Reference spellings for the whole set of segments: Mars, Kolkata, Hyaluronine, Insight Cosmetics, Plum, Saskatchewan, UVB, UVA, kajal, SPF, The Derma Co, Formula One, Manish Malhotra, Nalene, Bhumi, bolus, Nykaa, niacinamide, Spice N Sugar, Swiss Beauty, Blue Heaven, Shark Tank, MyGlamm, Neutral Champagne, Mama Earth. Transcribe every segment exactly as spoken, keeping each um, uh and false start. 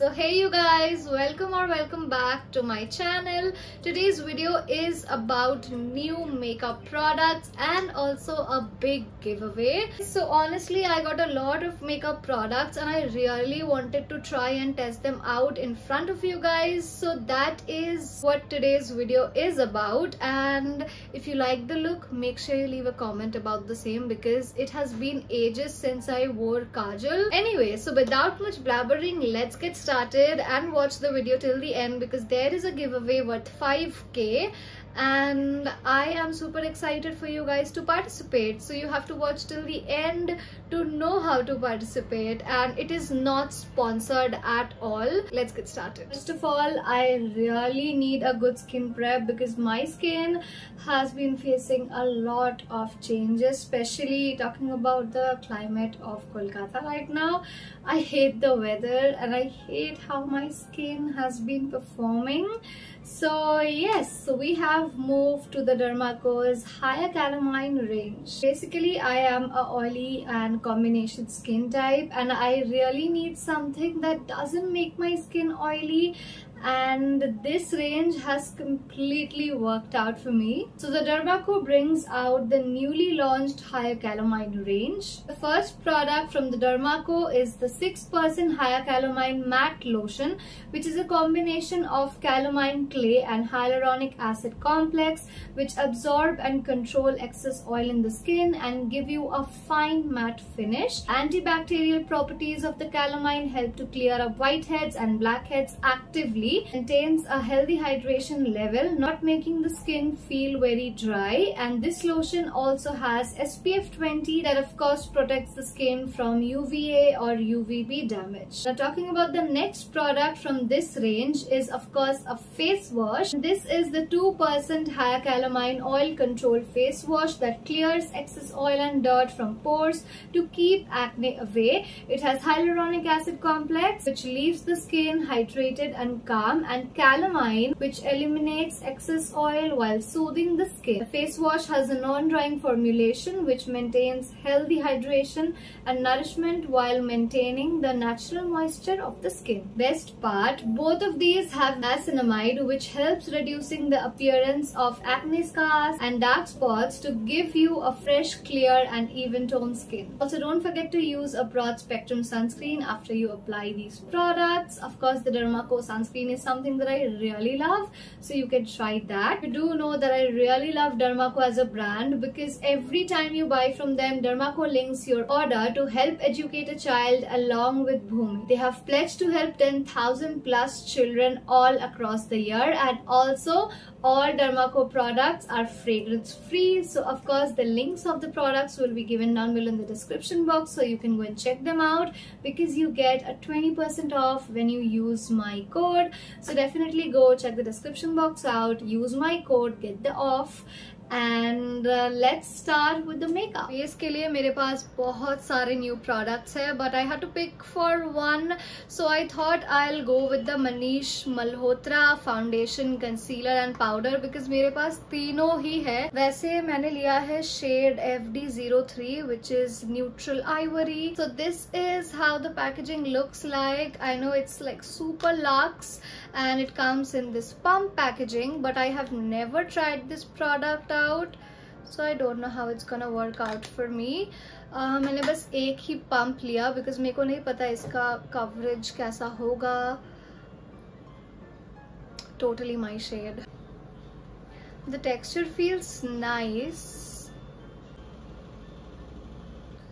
So hey you guys, welcome or welcome back to my channel. Today's video is about new makeup products and also a big giveaway. So honestly, I got a lot of makeup products and I really wanted to try and test them out in front of you guys. So that is what today's video is about, and if you like the look, make sure you leave a comment about the same because it has been ages since I wore kajal. Anyway, so without much blabbering, let's get started. Started and watch the video till the end because there is a giveaway worth five K and I am super excited for you guys to participate. So you have to watch till the end to know how to participate, and it is not sponsored at all. Let's get started. First of all, I really need a good skin prep because my skin has been facing a lot of changes, especially talking about the climate of Kolkata right now. I hate the weather and I hate how my skin has been performing. So yes, so we have moved to the Derma Co's Hyaluronine range. Basically, I am a oily and combination skin type and I really need something that doesn't make my skin oily, and this range has completely worked out for me. So the Derma Co brings out the newly launched Hyaluronine range. The first product from the Derma Co is the six percent Hyaluronine Matte Lotion, which is a combination of calamine clay and hyaluronic acid complex, which absorb and control excess oil in the skin and give you a fine matte finish. Antibacterial properties of the calamine help to clear up whiteheads and blackheads actively. Contains a healthy hydration level, not making the skin feel very dry, and this lotion also has S P F twenty that of course protects the skin from U V A or U V B damage. Now talking about the next product from this range is of course a face wash. This is the two percent Hyaluronine Oil Control Face Wash that clears excess oil and dirt from pores to keep acne away. It has hyaluronic acid complex which leaves the skin hydrated and calm, and calamine which eliminates excess oil while soothing the skin. The face wash has a non-drying formulation which maintains healthy hydration and nourishment while maintaining the natural moisture of the skin. Best part, both of these have niacinamide which helps reducing the appearance of acne scars and dark spots to give you a fresh, clear and even toned skin. Also, don't forget to use a broad spectrum sunscreen after you apply these products. Of course, the Derma Co sunscreen is something that I really love, so you can try that. You do know that I really love Derma Co as a brand because every time you buy from them, Derma Co links your order to help educate a child along with Bhumi. They have pledged to help ten thousand plus children all across the year, and also all Derma Co products are fragrance free. So of course the links of the products will be given down below in the description box, so you can go and check them out because you get a twenty percent off when you use my code. So definitely go check the description box out, use my code, get the off. And uh, let's start with the makeup. Face के लिए मेरे पास बहुत सारे new products हैं, but I had to pick for one, so I thought I'll go with the Manish Malhotra foundation, concealer and powder because मेरे पास तीनों ही है. वैसे मैंने लिया है shade F D zero three which is neutral ivory. So this is how the packaging looks like. I know it's like super luxe and it comes in this pump packaging, but I have never tried this product out, so I don't know how it's gonna work out for me. uh, मैंने बस एक ही pump लिया because मेरे को नहीं पता इसका coverage कैसा होगा. Totally my shade. The texture feels nice.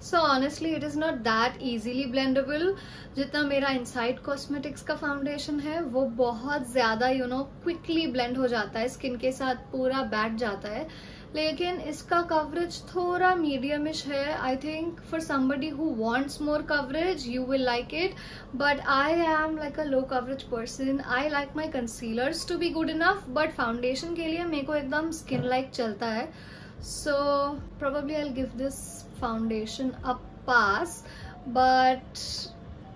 So honestly, it is not that easily blendable. जितना मेरा Insight Cosmetics का foundation है वो बहुत ज़्यादा you know quickly blend हो जाता है, skin के साथ पूरा बैठ जाता है, लेकिन इसका coverage थोड़ा mediumish है. I think for somebody who wants more coverage, you will like it. But I am like a low coverage person. I like my concealers to be good enough, but foundation के लिए मेरे को एकदम skin like चलता है. So probably I'll give this foundation a pass, but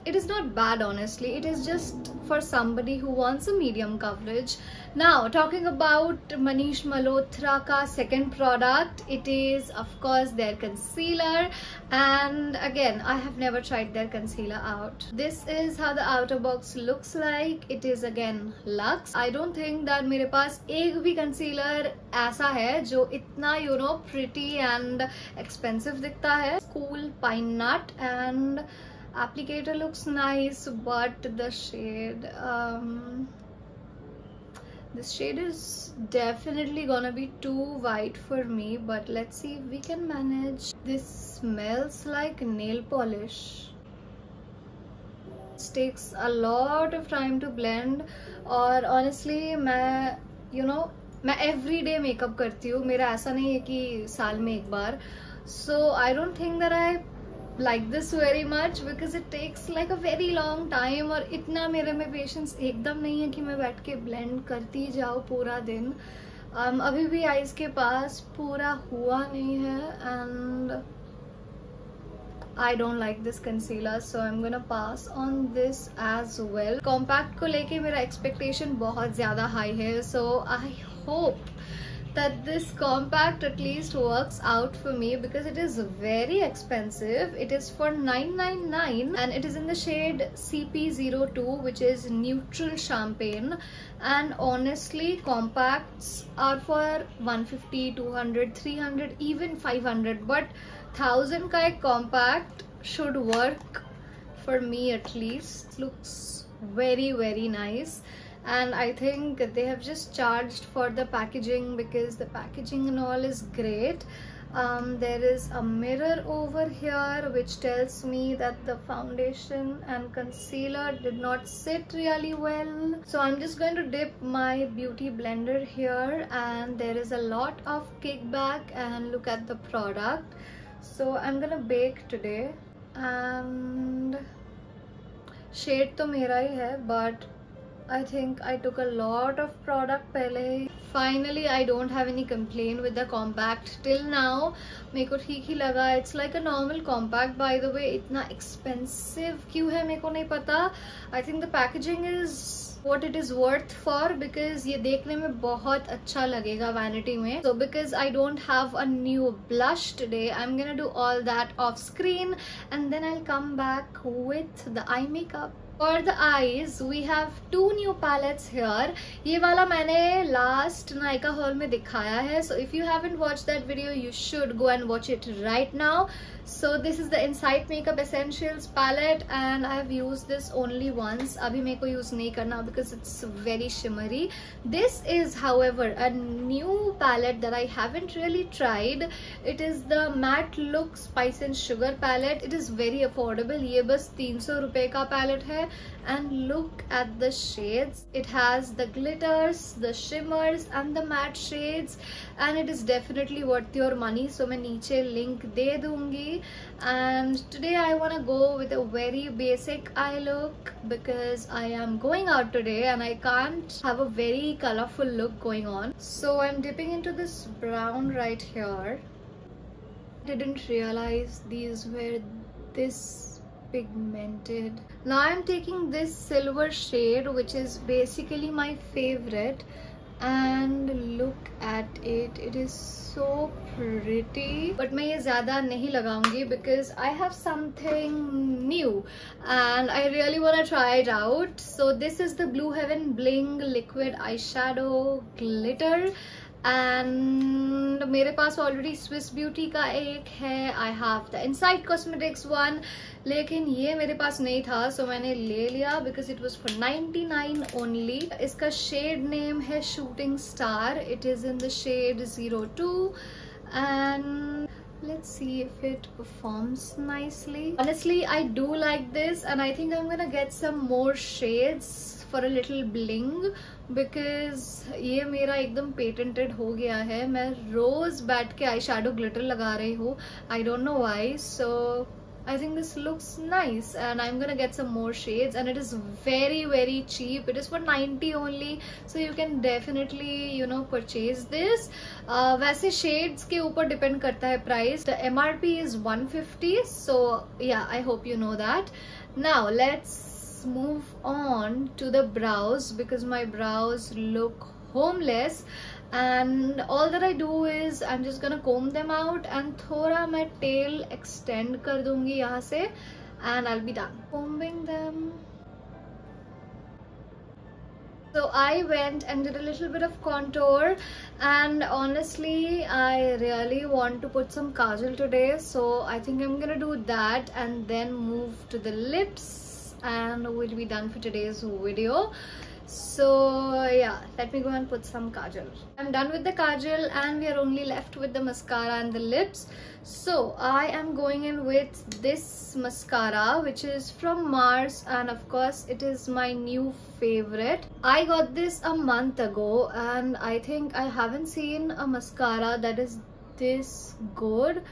It is not bad, honestly. It is just for somebody who wants a medium coverage. Now, talking about Manish Malhotra's second product, it is of course their concealer, and again I have never tried their concealer out. This is how the outer box looks like. It is again luxe. I don't think that mere paas ek bhi concealer aisa hai jo itna, you know, pretty and expensive dikhta hai. Cool pine nut, and applicator looks nice, but the shade, um, this shade is definitely gonna be too white for me, but let's see if we can manage. This smells like nail polish. It takes a lot of time to blend, or honestly, I, you know, I every day makeup करती हूँ. मेरा ऐसा नहीं है कि साल में एक बार. So I don't think that I like this very much because it takes like a very long time, और इतना मेरे में patience एकदम नहीं है कि मैं बैठ के blend करती जाऊँ पूरा दिन. um, अभी भी eyes के पास पूरा हुआ नहीं है, and I don't like this concealer, so I'm gonna pass on this as well. Compact को लेके मेरा expectation बहुत ज़्यादा high है, so I hope that this compact at least works out for me because it is very expensive. It is for nine ninety-nine and it is in the shade C P zero two, which is neutral champagne, and honestly compacts are for one fifty, two hundred, three hundred, even five hundred, but one thousand ka ek compact should work for me at least. It looks very very nice. And I think they have just charged for the packaging because the packaging and all is great. Um, there is a mirror over here which tells me that the foundation and concealer did not sit really well. So I'm just going to dip my beauty blender here, and there is a lot of kickback, and look at the product. So I'm gonna bake today, and shade to mera hi hai, but I think I took a lot of product पहले. Finally, I don't have any complaint with the compact till now. मेरे को ठीक ही लगा. It's like a normal compact, by the way. इतना expensive क्यों है मेरे को नहीं पता. I think the packaging is what it is worth for because ये देखने में बहुत अच्छा लगेगा vanity में. So because I don't have a new blush today, I'm gonna do all that off screen, and then I'll come back with the eye makeup. For the eyes, we have two new palettes here. ये वाला मैंने last Nykaa haul में दिखाया है. So if you haven't watched that video, you should go and watch it right now. So this is the Insight Makeup Essentials palette, and I have used this only once. अभी मेरे को use नहीं करना because it's very shimmery. This is, however, a new palette that I haven't really tried. It is the Matte Look Spice and Sugar palette. It is very affordable. ये बस तीन सौ रुपए का palette है. And look at the shades. It has the glitters, the shimmers, and the matte shades, and it is definitely worth your money. So I will give the link below. And today I want to go with a very basic eye look because I am going out today and I can't have a very colorful look going on. So I'm dipping into this brown right here. I didn't realize these were this pigmented. Now I'm taking this silver shade, which is basically my favorite, and look at it. It is so pretty, but मैं ये ज़्यादा नहीं लगाऊंगी because I have something new and I really want to try it out. So this is the Blue Heaven Bling Liquid Eyeshadow Glitter, and मेरे पास already Swiss Beauty का एक है. I have the Insight Cosmetics one, लेकिन ये मेरे पास नहीं था, so मैंने ले लिया because it was for ninety-nine only. इसका shade name है Shooting Star. It is in the shade zero two, and let's see if it performs nicely. Honestly, I do like this, and I think I'm gonna get some more shades for a little bling because ये मेरा एकदम patented हो गया है. मैं रोज बैठ के eyeshadow glitter लगा रही हूँ. I don't know why, so I think this looks nice, and I'm gonna get some more shades, and it is very very cheap. It is for ninety only, so you can definitely, you know, purchase this. Uh, वैसे shades के ऊपर depend करता है price. The M R P is one fifty, so yeah, I hope you know that. Now let's move on to the brows, because my brows look homeless. And all that I do is I'm just gonna comb them out and थोड़ा मैं tail extend कर दूंगी यहाँ से, and I'll be done combing them. So I went and did a little bit of contour, and honestly I really want to put some kajal today, so I think I'm gonna do that and then move to the lips, and we'll be done for today's video. So yeah, let me go and put some kajal. I'm done with the kajal, and we are only left with the mascara and the lips. So I am going in with this mascara, which is from Mars, and of course it is my new favorite. I got this a month ago, and I think I haven't seen a mascara that is this good.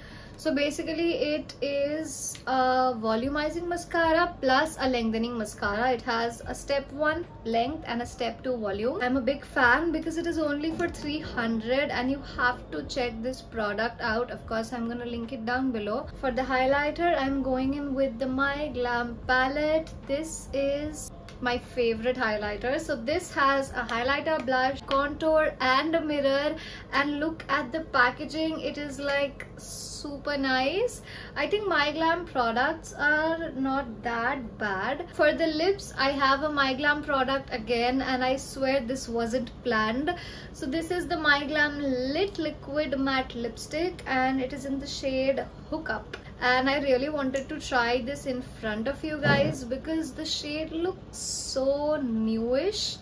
So basically it is a volumizing mascara plus a lengthening mascara. It has a step one length and a step two volume. I'm a big fan because it is only for three hundred, and you have to check this product out. Of course I'm gonna link it down below. For the highlighter, I'm going in with the MyGlamm palette. This is my favorite highlighter. So this has a highlighter, blush, contour, and a mirror, and look at the packaging. It is like super nice. I think MyGlamm products are not that bad. For the lips, I have a MyGlamm product again, and I swear this wasn't planned. So this is the MyGlamm Lit Liquid Matte Lipstick, and it is in the shade Hookup. And I really wanted to try this in front of you guys because the shade looks so newish,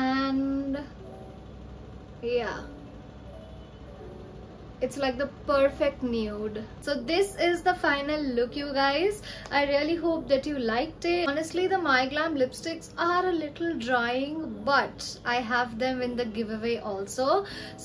and yeah, it's like the perfect nude. So this is the final look, you guys. I really hope that you liked it. Honestly, the MyGlamm lipsticks are a little drying, but I have them in the giveaway also.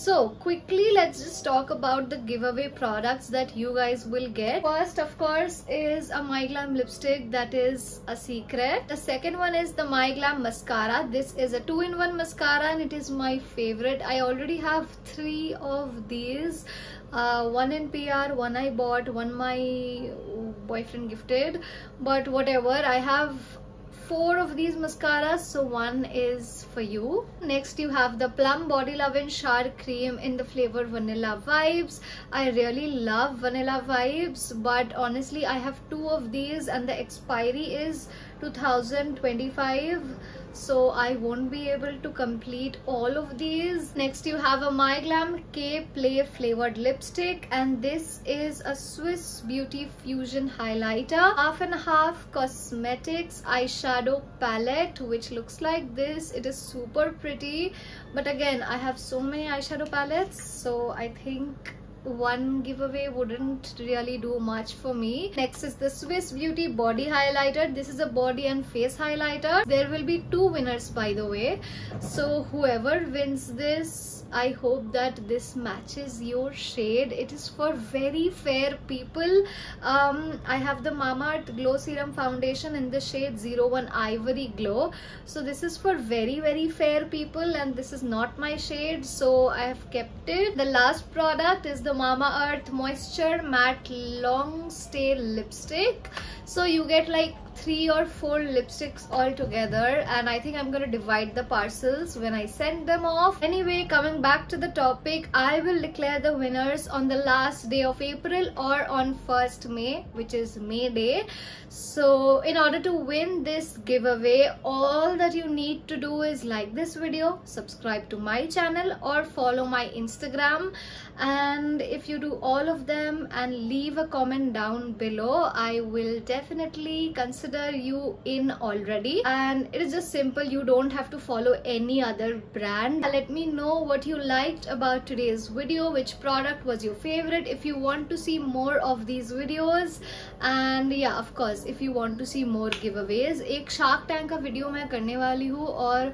So quickly, let's just talk about the giveaway products that you guys will get. First, of course, is a MyGlamm lipstick that is a secret. The second one is the MyGlamm mascara. This is a two in one mascara, and it is my favorite. I already have three of these. Uh, one in P R, one I bought, one my boyfriend gifted, but whatever, I have four of these mascaras, so one is for you. Next, you have the Plum Body Love and Shower Cream in the flavor Vanilla Vibes. I really love Vanilla Vibes, but honestly I have two of these, and the expiry is two thousand twenty-five, so I won't be able to complete all of these. Next, you have a MyGlamm K Play flavored lipstick, and this is a Swiss Beauty Fusion highlighter, half and half cosmetics eyeshadow palette, which looks like this. It is super pretty, but again I have so many eyeshadow palettes, so I think one giveaway wouldn't really do much for me. Next is the Swiss Beauty body highlighter. This is a body and face highlighter. There will be two winners, by the way, so whoever wins this, I hope that this matches your shade. It is for very fair people. um I have the Mama Earth glow serum foundation in the shade zero one Ivory Glow, so this is for very very fair people, and this is not my shade, so I have kept it. The last product is the Mama Earth Moisture Matte Long Stay Lipstick. So you get like three or four lipsticks all together, and I think I'm gonna divide the parcels when I send them off. Anyway, coming back to the topic, I will declare the winners on the last day of April or on first May, which is May Day. So in order to win this giveaway, all that you need to do is like this video, subscribe to my channel, or follow my Instagram, and if you do all of them and leave a comment down below, I will definitely consider Consider you in already. And it is just simple, you don't have to follow any other brand. Let me know what you liked about today's video, which product was your favorite, if you want to see more of these videos, and yeah, of course, if you want to see more giveaways. एक Shark Tank का video मैं करने वाली हूँ, और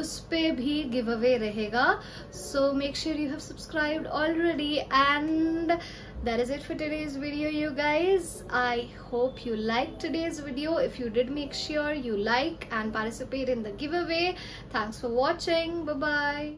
उस पे भी giveaway रहेगा. So make sure you have subscribed already, and that is it for today's video, you guys. I hope you liked today's video. If you did, make sure you like and participate in the giveaway. Thanks for watching. Bye bye.